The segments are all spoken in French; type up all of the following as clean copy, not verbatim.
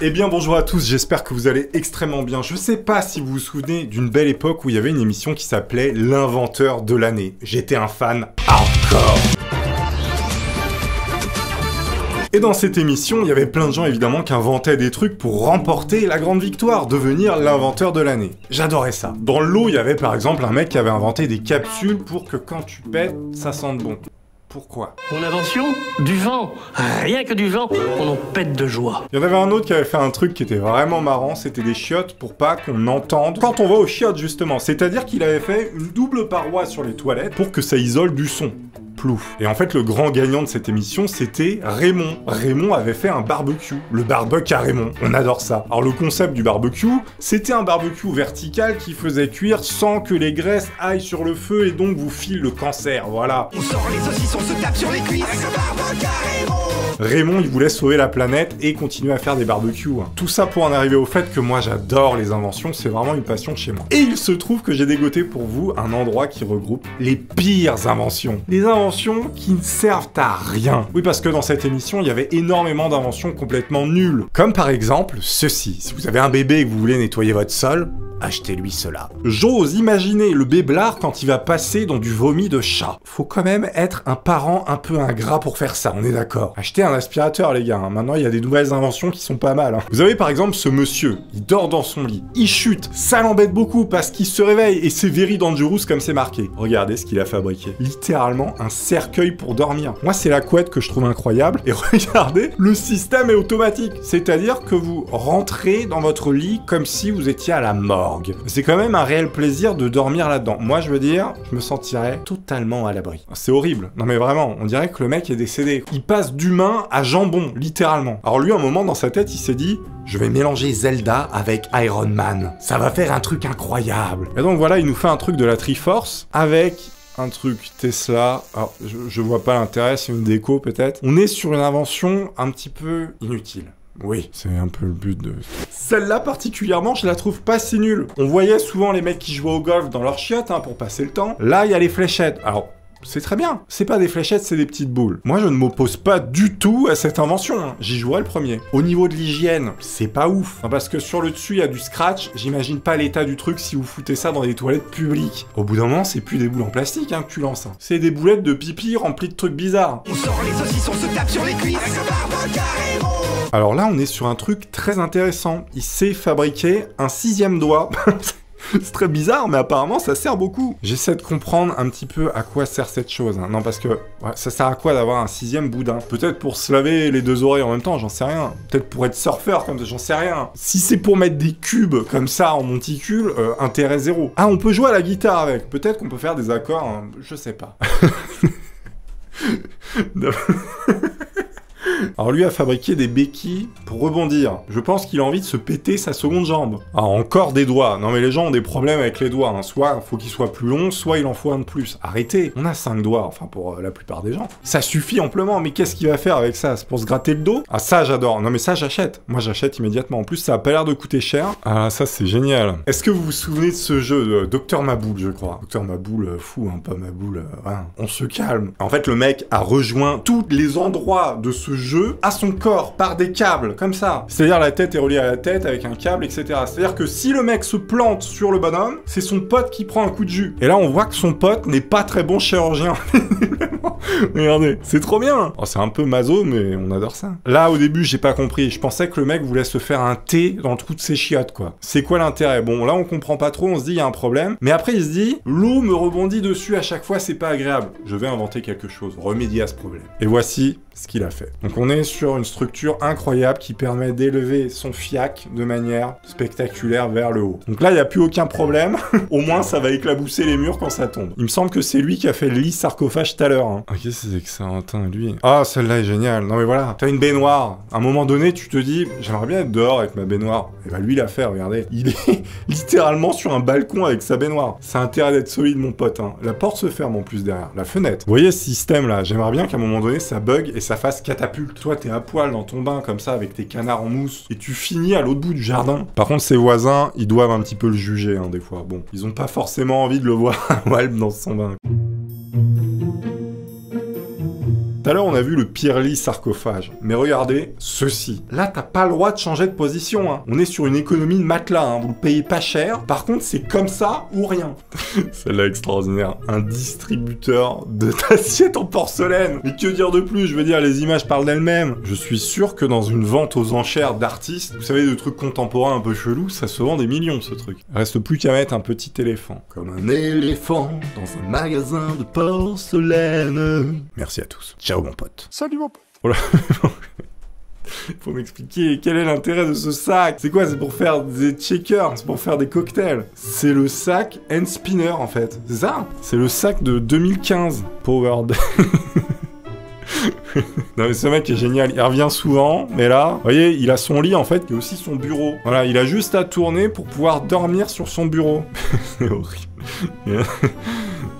Eh bien bonjour à tous, j'espère que vous allez extrêmement bien. Je sais pas si vous vous souvenez d'une belle époque où il y avait une émission qui s'appelait L'Inventeur de l'année. J'étais un fan hardcore. Et dans cette émission, il y avait plein de gens évidemment qui inventaient des trucs pour remporter la grande victoire, devenir l'inventeur de l'année. J'adorais ça. Dans le lot, il y avait par exemple un mec qui avait inventé des capsules pour que quand tu pètes, ça sente bon. Pourquoi? Mon invention? Du vent! Rien que du vent, on en pète de joie. Il y en avait un autre qui avait fait un truc qui était vraiment marrant, c'était des chiottes pour pas qu'on entende quand on va aux chiottes justement. C'est-à-dire qu'il avait fait une double paroi sur les toilettes pour que ça isole du son. Plouf. Et en fait, le grand gagnant de cette émission, c'était Raymond. Raymond avait fait un barbecue. Le barbecue à Raymond. On adore ça. Alors le concept du barbecue, c'était un barbecue vertical qui faisait cuire sans que les graisses aillent sur le feu et donc vous file le cancer, voilà. On sort les saucisses, on se tape sur les cuisses avec le barbecue à Raymond. Raymond, il voulait sauver la planète et continuer à faire des barbecues. Tout ça pour en arriver au fait que moi j'adore les inventions, c'est vraiment une passion chez moi. Et il se trouve que j'ai dégoté pour vous un endroit qui regroupe les pires inventions. Les inventions qui ne servent à rien. Oui, parce que dans cette émission, il y avait énormément d'inventions complètement nulles. Comme par exemple ceci. Si vous avez un bébé et que vous voulez nettoyer votre sol, achetez-lui cela. J'ose imaginer le béblard quand il va passer dans du vomi de chat. Faut quand même être un parent un peu ingrat pour faire ça, on est d'accord. Achetez un aspirateur, les gars. Maintenant, il y a des nouvelles inventions qui sont pas mal. Vous avez par exemple ce monsieur, il dort dans son lit, il chute, ça l'embête beaucoup parce qu'il se réveille et c'est very dangerous comme c'est marqué. Regardez ce qu'il a fabriqué. Littéralement un cercueil pour dormir. Moi, c'est la couette que je trouve incroyable. Et regardez, le système est automatique. C'est-à-dire que vous rentrez dans votre lit comme si vous étiez à la mort. C'est quand même un réel plaisir de dormir là-dedans. Moi, je veux dire, je me sentirais totalement à l'abri. C'est horrible. Non mais vraiment, on dirait que le mec est décédé. Il passe d'humain à jambon, littéralement. Alors lui, à un moment, dans sa tête, il s'est dit... Je vais mélanger Zelda avec Iron Man. Ça va faire un truc incroyable. Et donc voilà, il nous fait un truc de la Triforce avec... un truc Tesla, alors je vois pas l'intérêt, c'est une déco peut-être. On est sur une invention un petit peu inutile. Oui, c'est un peu le but de... Celle-là particulièrement, je la trouve pas si nulle. On voyait souvent les mecs qui jouaient au golf dans leurs chiottes hein, pour passer le temps. Là, il y a les fléchettes. Alors... c'est très bien. C'est pas des fléchettes, c'est des petites boules. Moi, je ne m'oppose pas du tout à cette invention. J'y jouerai le premier. Au niveau de l'hygiène, c'est pas ouf. Hein, parce que sur le dessus, il y a du scratch. J'imagine pas l'état du truc si vous foutez ça dans des toilettes publiques. Au bout d'un moment, c'est plus des boules en plastique hein, que tu lances. Hein. C'est des boulettes de pipi remplies de trucs bizarres. On sort les saucisses, on se tape sur les cuisses. Alors là, on est sur un truc très intéressant. Il s'est fabriqué un 6e doigt. C'est très bizarre, mais apparemment, ça sert beaucoup. J'essaie de comprendre un petit peu à quoi sert cette chose. Hein. Non, parce que ouais, ça sert à quoi d'avoir un 6e boudin? Peut-être pour se laver les deux oreilles en même temps, j'en sais rien. Peut-être pour être surfeur, comme ça, j'en sais rien. Si c'est pour mettre des cubes comme ça en monticule, intérêt zéro. Ah, on peut jouer à la guitare avec. Peut-être qu'on peut faire des accords, hein. Je sais pas. Alors lui a fabriqué des béquilles pour rebondir. Je pense qu'il a envie de se péter sa seconde jambe. Ah, encore des doigts. Non mais les gens ont des problèmes avec les doigts. Hein. Soit faut qu'ils soient plus longs, soit il en faut un de plus. Arrêtez. On a 5 doigts, enfin pour la plupart des gens. Ça suffit amplement, mais qu'est-ce qu'il va faire avec ça? C'est pour se gratter le dos? Ah ça j'adore. Non mais ça j'achète. Moi j'achète immédiatement. En plus ça a pas l'air de coûter cher. Ah ça c'est génial. Est-ce que vous vous souvenez de ce jeu Docteur Maboule, je crois. Docteur Maboule, fou, hein, pas Maboule. Hein. On se calme. En fait le mec a rejoint tous les endroits de ce jeu à son corps par des câbles comme ça, c'est-à-dire la tête est reliée à la tête avec un câble, etc. C'est-à-dire que si le mec se plante sur le bonhomme, c'est son pote qui prend un coup de jus. Et là, on voit que son pote n'est pas très bon chirurgien. Regardez, c'est trop bien. Oh, c'est un peu maso, mais on adore ça. Là, au début, j'ai pas compris. Je pensais que le mec voulait se faire un thé dans le trou de ses chiottes, quoi. C'est quoi l'intérêt? Bon, là, on comprend pas trop. On se dit, il y a un problème. Mais après, il se dit, l'eau me rebondit dessus à chaque fois. C'est pas agréable. Je vais inventer quelque chose, remédier à ce problème. Et voici ce qu'il a fait. Donc, on est sur une structure incroyable qui permet d'élever son fiac de manière spectaculaire vers le haut. Donc là, il n'y a plus aucun problème. Au moins, ça va éclabousser les murs quand ça tombe. Il me semble que c'est lui qui a fait le lit sarcophage tout à l'heure, hein. Ok, c'est excellent, lui. Ah, celle-là est géniale. Non mais voilà, t'as une baignoire. À un moment donné, tu te dis, j'aimerais bien être dehors avec ma baignoire. Et bah lui, il a fait, regardez. Il est littéralement sur un balcon avec sa baignoire. Ça a intérêt d'être solide, mon pote. Hein. La porte se ferme en plus derrière, la fenêtre. Vous voyez ce système-là? J'aimerais bien qu'à un moment donné, ça bug et ça fasse catapulte. Toi, t'es à poil dans ton bain comme ça, avec tes canards en mousse, et tu finis à l'autre bout du jardin. Par contre, ses voisins, ils doivent un petit peu le juger, hein, des fois. Bon, ils ont pas forcément envie de le voir à Walp dans son bain. à l'heure, on a vu le Pirli sarcophage. Mais regardez ceci. Là, t'as pas le droit de changer de position. Hein. On est sur une économie de matelas. Hein. Vous le payez pas cher. Par contre, c'est comme ça ou rien. Celle-là extraordinaire. Un distributeur de d'assiettes en porcelaine. Mais que dire de plus? Je veux dire, les images parlent d'elles-mêmes. Je suis sûr que dans une vente aux enchères d'artistes, vous savez, de trucs contemporains un peu chelous, ça se vend des millions, ce truc. Reste plus qu'à mettre un petit éléphant. Comme un éléphant dans un magasin de porcelaine. Merci à tous. Ciao mon pote. Salut mon pote. Oh là. Faut m'expliquer quel est l'intérêt de ce sac. C'est quoi? C'est pour faire des shakers, c'est pour faire des cocktails. C'est le sac Hand Spinner en fait. C'est ça? C'est le sac de 2015. Powered. Non mais ce mec est génial, il revient souvent, mais là, vous voyez, il a son lit en fait, qui est aussi son bureau. Voilà, il a juste à tourner pour pouvoir dormir sur son bureau. C'est horrible.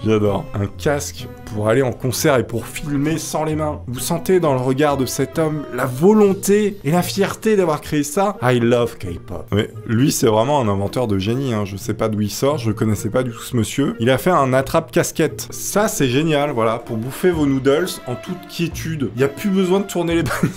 J'adore. Un casque pour aller en concert et pour filmer sans les mains. Vous sentez dans le regard de cet homme la volonté et la fierté d'avoir créé ça? I love K-pop. Mais lui, c'est vraiment un inventeur de génie. Hein. Je sais pas d'où il sort, je connaissais pas du tout ce monsieur. Il a fait un attrape-casquette. Ça, c'est génial, voilà, pour bouffer vos noodles en toute quiétude. Il n'y a plus besoin de tourner les bananes.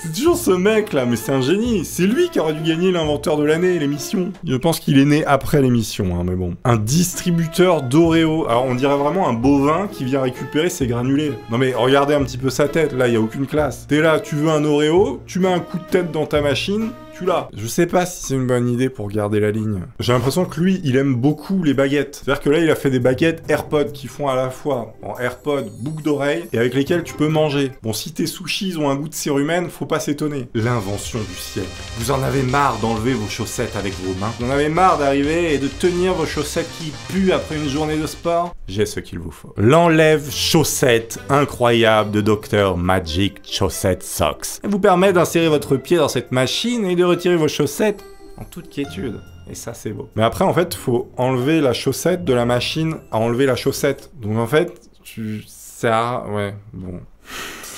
C'est toujours ce mec là, mais c'est un génie. C'est lui qui aurait dû gagner l'inventeur de l'année, l'émission. Je pense qu'il est né après l'émission, hein, mais bon. Un distributeur d'Oreo. Alors, on dirait vraiment un bovin qui vient récupérer ses granulés. Non mais regardez un petit peu sa tête, là, il n'y a aucune classe. T'es là, tu veux un Oreo, tu mets un coup de tête dans ta machine, tu l'as. Je sais pas si c'est une bonne idée pour garder la ligne. J'ai l'impression que lui, il aime beaucoup les baguettes. C'est-à-dire que là, il a fait des baguettes AirPods qui font à la fois en AirPods, boucle d'oreille, et avec lesquelles tu peux manger. Bon, si tes sushis ont un goût de cérumen, faut pas s'étonner. L'invention du siècle. Vous en avez marre d'enlever vos chaussettes avec vos mains. Vous en avez marre d'arriver et de tenir vos chaussettes qui puent après une journée de sport. J'ai ce qu'il vous faut. L'enlève chaussette incroyable de Dr Magic Chaussette Socks. Elle vous permet d'insérer votre pied dans cette machine et de retirer vos chaussettes en toute quiétude. Et ça, c'est beau. Mais après, en fait, faut enlever la chaussette de la machine à enlever la chaussette. Donc, en fait, tu... ça... ouais, bon...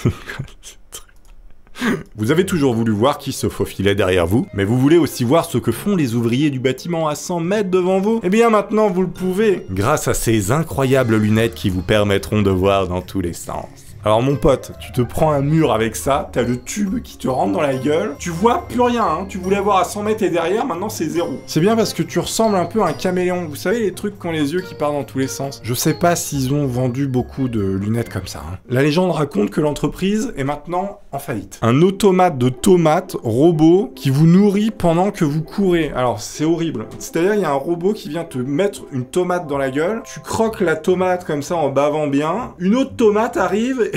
C'est quoi ce truc? Vous avez toujours voulu voir qui se faufilait derrière vous, mais vous voulez aussi voir ce que font les ouvriers du bâtiment à 100 mètres devant vous. Eh bien, maintenant, vous le pouvez, grâce à ces incroyables lunettes qui vous permettront de voir dans tous les sens. Alors mon pote, tu te prends un mur avec ça, t'as le tube qui te rentre dans la gueule, tu vois plus rien, hein. Tu voulais avoir à 100 mètres et derrière, maintenant c'est zéro. C'est bien parce que tu ressembles un peu à un caméléon, vous savez les trucs qui ont les yeux qui partent dans tous les sens. Je sais pas s'ils ont vendu beaucoup de lunettes comme ça. Hein. La légende raconte que l'entreprise est maintenant en faillite. Un automate de tomates robot qui vous nourrit pendant que vous courez. Alors c'est horrible, c'est-à-dire il y a un robot qui vient te mettre une tomate dans la gueule, tu croques la tomate comme ça en bavant bien, une autre tomate arrive...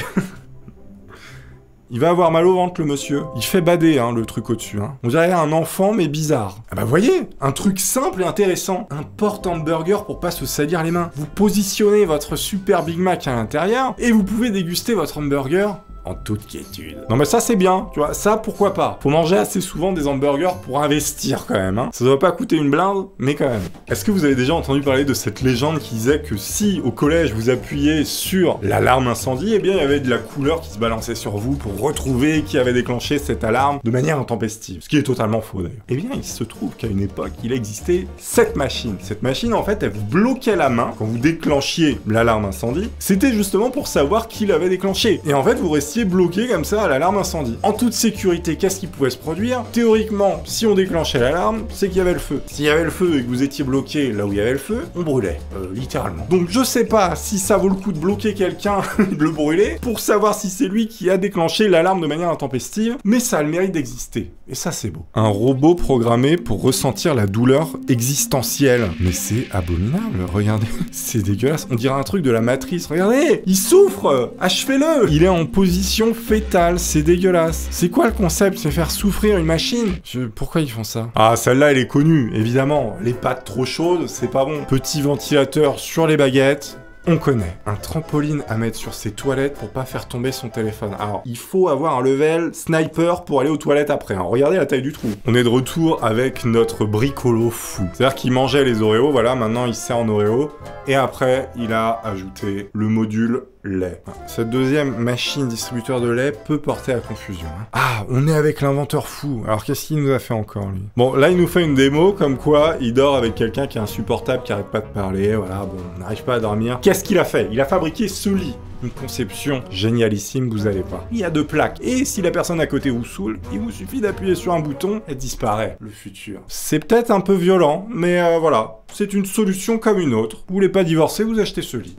Il va avoir mal au ventre, le monsieur. Il fait bader, hein, le truc au-dessus. Hein. On dirait un enfant, mais bizarre. Ah bah, voyez, un truc simple et intéressant. Un porte-hamburger pour pas se salir les mains. Vous positionnez votre super Big Mac à l'intérieur, et vous pouvez déguster votre hamburger en toute quiétude. Non mais ça, c'est bien, tu vois. Ça, pourquoi pas. Faut manger assez souvent des hamburgers pour investir, quand même. Hein. Ça doit pas coûter une blinde, mais quand même. Est-ce que vous avez déjà entendu parler de cette légende qui disait que si, au collège, vous appuyez sur l'alarme incendie, eh bien, il y avait de la couleur qui se balançait sur vous pour retrouver qui avait déclenché cette alarme de manière intempestive, ce qui est totalement faux d'ailleurs. Eh bien, il se trouve qu'à une époque, il existait cette machine. Cette machine, en fait, elle vous bloquait la main quand vous déclenchiez l'alarme incendie. C'était justement pour savoir qui l'avait déclenché. Et en fait, vous restiez bloqué comme ça à l'alarme incendie. En toute sécurité, qu'est-ce qui pouvait se produire? Théoriquement, si on déclenchait l'alarme, c'est qu'il y avait le feu. S'il y avait le feu et que vous étiez bloqué là où il y avait le feu, on brûlait, littéralement. Donc, je sais pas si ça vaut le coup de bloquer quelqu'un et de le brûler pour savoir si c'est lui qui a déclenché l'alarme de manière intempestive, mais ça a le mérite d'exister. Et ça, c'est beau. Un robot programmé pour ressentir la douleur existentielle. Mais c'est abominable, regardez. C'est dégueulasse. On dirait un truc de la Matrice. Regardez, il souffre. Achevez-le. Il est en position fétale. C'est dégueulasse. C'est quoi le concept? C'est faire souffrir une machine? Pourquoi ils font ça? Ah, celle-là, elle est connue, évidemment. Les pâtes trop chaudes, c'est pas bon. Petit ventilateur sur les baguettes. On connaît. Un trampoline à mettre sur ses toilettes pour pas faire tomber son téléphone. Alors, il faut avoir un level sniper pour aller aux toilettes après. Hein. Regardez la taille du trou. On est de retour avec notre bricolo fou. C'est-à-dire qu'il mangeait les Oreos, voilà, maintenant il sert en Oreo. Et après, il a ajouté le module lait. Cette deuxième machine distributeur de lait peut porter à confusion. Ah, on est avec l'inventeur fou. Alors qu'est-ce qu'il nous a fait encore, lui? Bon, là, il nous fait une démo, comme quoi il dort avec quelqu'un qui est insupportable, qui arrête pas de parler, voilà, bon, on n'arrive pas à dormir. Qu'est-ce qu'il a fait? Il a fabriqué ce lit. Une conception génialissime, vous allez pas. Il y a deux plaques, et si la personne à côté vous saoule, il vous suffit d'appuyer sur un bouton, elle disparaît. Le futur. C'est peut-être un peu violent, mais voilà. C'est une solution comme une autre. Vous voulez pas divorcer, vous achetez ce lit.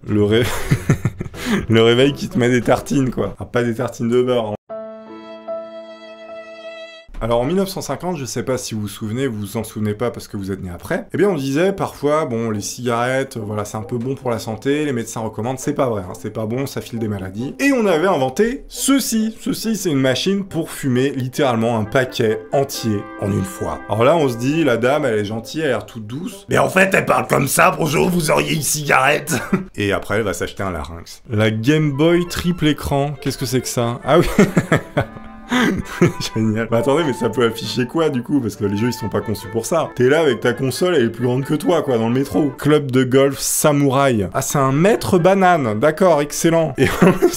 Le réveil qui te met des tartines, quoi. Ah, pas des tartines de beurre, hein. Alors en 1950, je sais pas si vous vous souvenez, vous vous en souvenez pas parce que vous êtes né après, eh bien on disait parfois, bon, les cigarettes, voilà, c'est un peu bon pour la santé, les médecins recommandent, c'est pas vrai, hein, c'est pas bon, ça file des maladies. Et on avait inventé ceci. Ceci, c'est une machine pour fumer littéralement un paquet entier en une fois. Alors là, on se dit, la dame, elle est gentille, elle a l'air toute douce. Mais en fait, elle parle comme ça, bonjour, vous auriez une cigarette. Et après, elle va s'acheter un larynx. La Game Boy triple écran, qu'est-ce que c'est que ça? Ah oui. Génial. Bah attendez, mais ça peut afficher quoi du coup? Parce que les jeux ils sont pas conçus pour ça. T'es là avec ta console, elle est plus grande que toi quoi, dans le métro. Club de golf samouraï. Ah, c'est un maître banane, d'accord, excellent. Et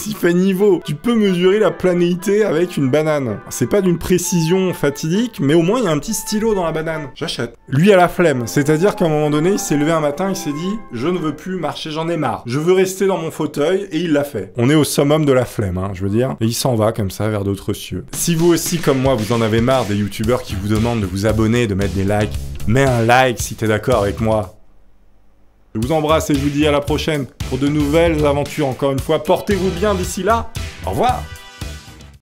il fait niveau. Tu peux mesurer la planéité avec une banane. C'est pas d'une précision fatidique, mais au moins il y a un petit stylo dans la banane. J'achète. Lui a la flemme, c'est-à-dire qu'à un moment donné, il s'est levé un matin, il s'est dit, je ne veux plus marcher, j'en ai marre. Je veux rester dans mon fauteuil, et il l'a fait. On est au summum de la flemme, hein, je veux dire. Et il s'en va comme ça vers d'autres cieux. Si vous aussi, comme moi, vous en avez marre des youtubeurs qui vous demandent de vous abonner, de mettre des likes, mets un like si t'es d'accord avec moi. Je vous embrasse et je vous dis à la prochaine pour de nouvelles aventures. Encore une fois, portez-vous bien d'ici là. Au revoir.